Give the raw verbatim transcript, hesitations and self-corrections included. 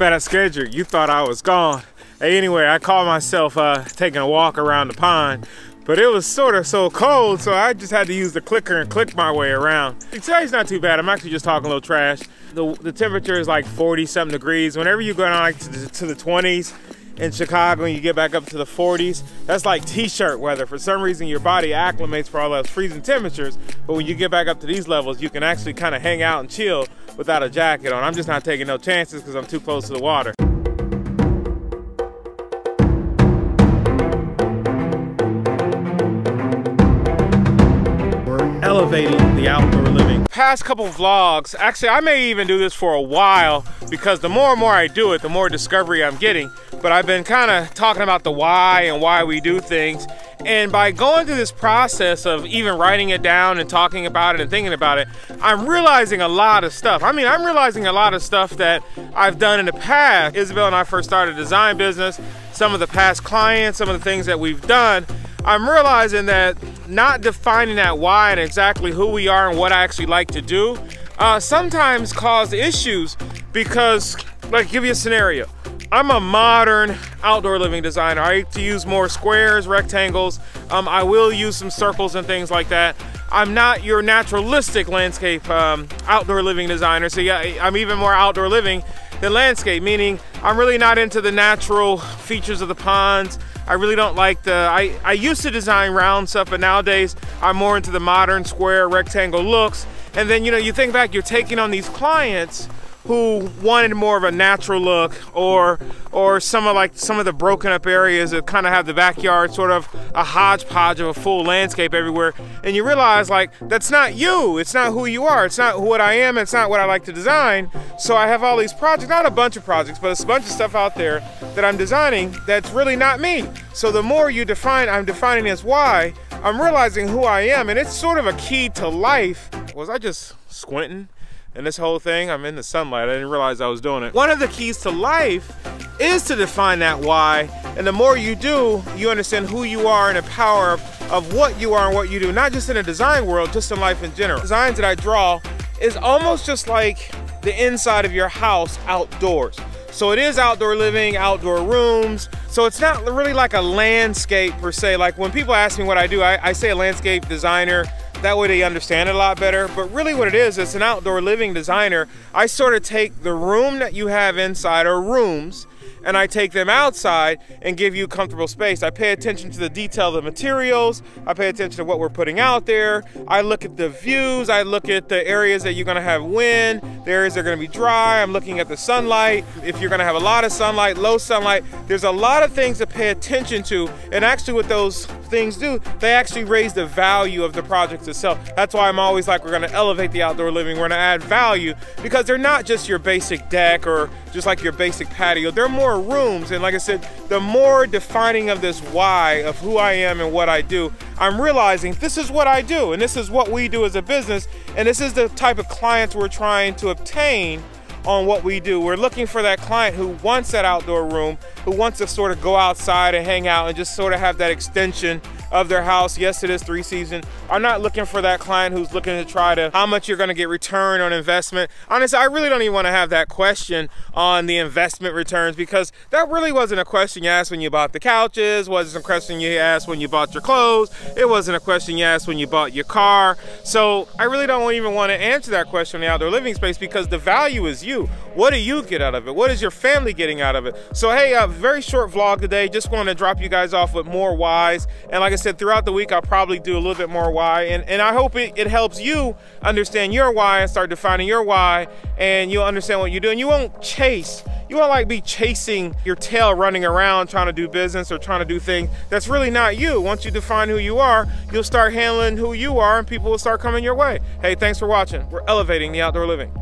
bad I scheduled. You thought I was gone. Anyway, I caught myself uh, taking a walk around the pond, but it was sort of so cold, so I just had to use the clicker and click my way around. Today's not too bad. I'm actually just talking a little trash. The, the temperature is like forty something degrees. Whenever you go down like to, the, to the twenties in Chicago and you get back up to the forties, that's like t-shirt weather. For some reason, your body acclimates for all those freezing temperatures, but when you get back up to these levels, you can actually kind of hang out and chill without a jacket on. I'm just not taking no chances because I'm too close to the water. Elevating the outdoor living. Past couple vlogs, actually I may even do this for a while because the more and more I do it, the more discovery I'm getting. But I've been kind of talking about the why and why we do things. And by going through this process of even writing it down and talking about it and thinking about it, I'm realizing a lot of stuff. I mean, I'm realizing a lot of stuff that I've done in the past. Isabel and I first started a design business, some of the past clients, some of the things that we've done. I'm realizing that not defining that why and exactly who we are and what I actually like to do uh, sometimes cause issues because, like, give you a scenario. I'm a modern outdoor living designer. I like to use more squares, rectangles. Um, I will use some circles and things like that. I'm not your naturalistic landscape um, outdoor living designer. So yeah, I'm even more outdoor living than landscape, meaning I'm really not into the natural features of the ponds. I really don't like the, I, I used to design round stuff, but nowadays I'm more into the modern square rectangle looks. And then, you know, you think back, you're taking on these clients who wanted more of a natural look, or or some of like some of the broken up areas that kind of have the backyard sort of a hodgepodge of a full landscape everywhere. And you realize, like, that's not you. It's not who you are. It's not what I am. It's not what I like to design. So I have all these projects, not a bunch of projects, but a bunch of stuff out there that I'm designing that's really not me. So the more you define, I'm defining as why, I'm realizing who I am, and it's sort of a key to life. Was I just squinting? And this whole thing, I'm in the sunlight. I didn't realize I was doing it. One of the keys to life is to define that why. And the more you do, you understand who you are and the power of, of what you are and what you do, not just in the design world, just in life in general. Designs that I draw is almost just like the inside of your house outdoors. So it is outdoor living, outdoor rooms. So it's not really like a landscape per se. Like when people ask me what I do, I, I say a landscape designer. That way they understand it a lot better. But really what it is, it's an outdoor living designer. I sort of take the room that you have inside, or rooms, and I take them outside and give you comfortable space. I pay attention to the detail of the materials. I pay attention to what we're putting out there. I look at the views. I look at the areas that you're gonna have wind, the areas that are gonna be dry. I'm looking at the sunlight. If you're gonna have a lot of sunlight, low sunlight, there's a lot of things to pay attention to. And actually what those things do, they actually raise the value of the project itself. That's why I'm always like, we're gonna elevate the outdoor living. We're gonna add value because they're not just your basic deck or just like your basic patio. They're more rooms, and like I said, the more defining of this why of who I am and what I do, I'm realizing this is what I do, and this is what we do as a business, and this is the type of clients we're trying to obtain on what we do. We're looking for that client who wants that outdoor room, who wants to sort of go outside and hang out and just sort of have that extension of their house. Yes, it is three season. I'm not looking for that client who's looking to try to, how much you're gonna get return on investment. Honestly, I really don't even wanna have that question on the investment returns, because that really wasn't a question you asked when you bought the couches, wasn't a question you asked when you bought your clothes, it wasn't a question you asked when you bought your car. So I really don't even wanna answer that question in the outdoor living space, because the value is you. What do you get out of it? What is your family getting out of it? So hey, a very short vlog today, just wanna drop you guys off with more whys, and like I said, throughout the week I'll probably do a little bit more why, and, and I hope it, it helps you understand your why and start defining your why, and you'll understand what you do, and you won't chase, you won't like be chasing your tail running around trying to do business or trying to do things that's really not you. Once you define who you are, you'll start handling who you are, and people will start coming your way. Hey, thanks for watching. We're elevating the outdoor living.